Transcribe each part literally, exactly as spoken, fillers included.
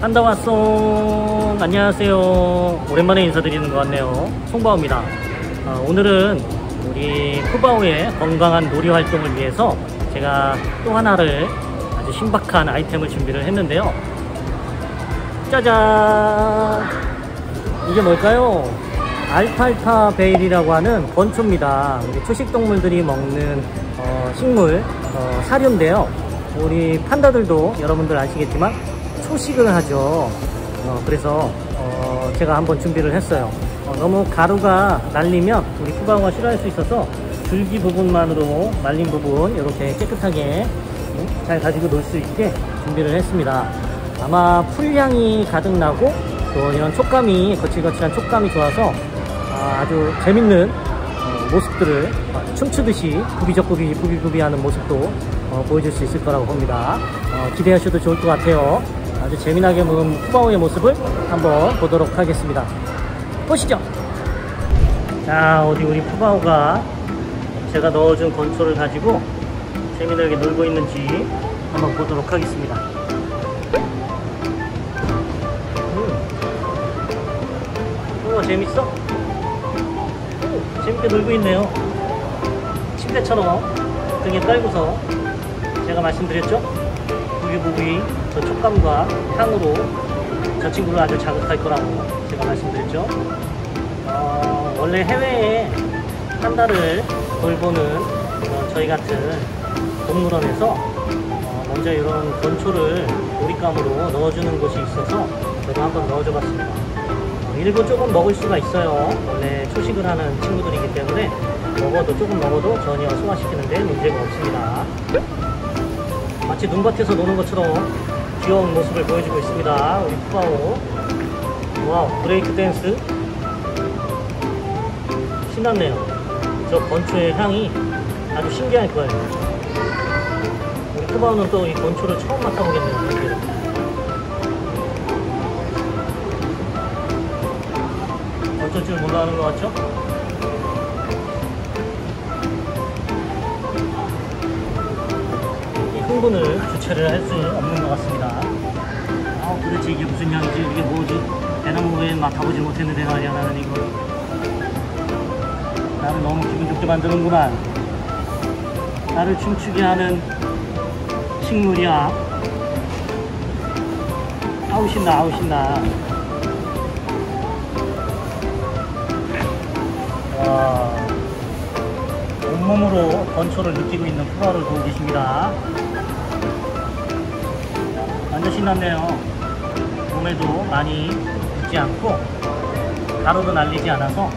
한다 왔송. 안녕하세요. 오랜만에 인사드리는 것 같네요. 송바오입니다. 어, 오늘은 우리 푸바오의 건강한 놀이 활동을 위해서 제가 또 하나를 아주 신박한 아이템을 준비를 했는데요. 짜잔! 이게 뭘까요? 알팔파베일이라고 하는 건초입니다. 우리 초식동물들이 먹는 어, 식물, 어, 사료인데요. 우리 판다들도 여러분들 아시겠지만 초식을 하죠. 어, 그래서 어, 제가 한번 준비를 했어요. 어, 너무 가루가 날리면 우리 푸바오가 싫어할 수 있어서 줄기 부분만으로 말린 부분 이렇게 깨끗하게 잘 가지고 놀 수 있게 준비를 했습니다. 아마 풀향이 가득 나고 또 이런 촉감이 거칠거칠한 촉감이 좋아서 아주 재밌는 모습들을 춤추듯이 부비적부비 부비부비 하는 모습도 보여줄 수 있을 거라고 봅니다. 기대하셔도 좋을 것 같아요. 아주 재미나게 먹은 푸바오의 모습을 한번 보도록 하겠습니다. 보시죠. 자, 어디 우리 푸바오가 제가 넣어준 건초를 가지고 재미나게 놀고 있는지 한번 보도록 하겠습니다. 음. 우와, 재밌어? 오, 재밌게 놀고 있네요. 침대처럼 등에 깔고서 제가 말씀드렸죠? 부비부비 저 촉감과 향으로 저 친구를 아주 자극할 거라고 제가 말씀드렸죠? 어, 원래 해외에 판다를 돌보는 어, 저희 같은 동물원에서 어, 먼저 이런 건초를 놀잇감으로 넣어주는 곳이 있어서 저도 한번 넣어줘 봤습니다. 어, 일부 조금 먹을 수가 있어요. 원래 초식을 하는 친구들이기 때문에 먹어도 조금 먹어도 전혀 소화시키는데 문제가 없습니다. 마치 눈밭에서 노는 것처럼 귀여운 모습을 보여주고 있습니다. 우리 푸바오. 와우, 브레이크 댄스 신났네요. 저 건초의 향이 아주 신기할 거예요. 우리 푸바오는 또 이 건초를 처음 맡아보겠네요. 건초인 줄 몰라하는 것 같죠? 이 흥분을 주체를 할 수 없는 것 같습니다. 아, 도대체 이게 무슨 향이지? 이게 뭐지? 대나무에 맡아보지 못했는데 말이야, 나는 이거. 나를 너무 기분 좋게 만드는구만. 나를 춤추게 하는 식물이야. 아우 신나, 아우 신나. 와, 온몸으로 건초를 느끼고 있는 푸바오를 보고 계십니다. 완전 신났네요. 몸에도 많이 묻지 않고 가루도 날리지 않아서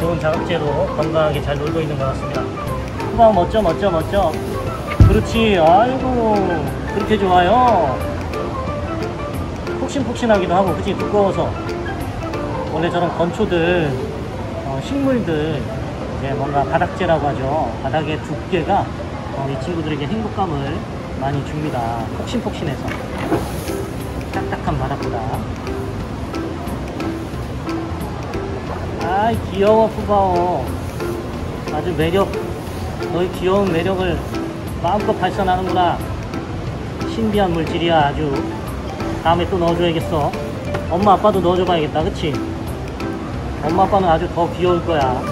좋은 자극제로 건강하게 잘 놀고 있는 것 같습니다. 푸바오 멋져 멋져 멋져. 그렇지. 아이고, 그렇게 좋아요. 폭신폭신하기도 하고, 그치? 두꺼워서. 원래 저런 건초들, 어, 식물들, 이제 뭔가 바닥재라고 하죠. 바닥의 두께가 어, 이 친구들에게 행복감을 많이 줍니다. 폭신폭신해서 딱딱한 바닥보다. 아이, 귀여워 푸바오. 아주 매력, 너의 귀여운 매력을 마음껏 발산하는구나. 신비한 물질이야. 아주 다음에 또 넣어줘야겠어. 엄마 아빠도 넣어줘 봐야겠다, 그치? 엄마 아빠는 아주 더 귀여울 거야.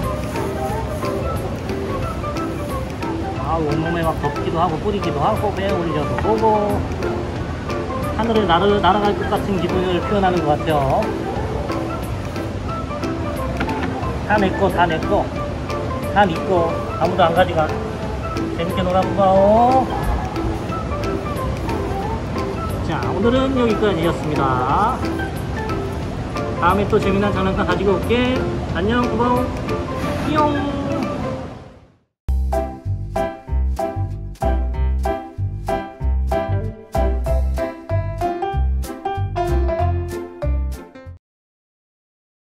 아, 온몸에 막 덮기도 하고 뿌리기도 하고 배에 올려도 보고 하늘을 날아, 날아갈 것 같은 기분을 표현하는 것 같아요. 다 내꺼, 다 내꺼, 다 니꺼, 아무도 안 가져가. 재밌게 놀아 푸바오. 자, 오늘은 여기까지였습니다. 다음에 또 재미난 장난감 가지고 올게. 안녕 푸바오. 띠용.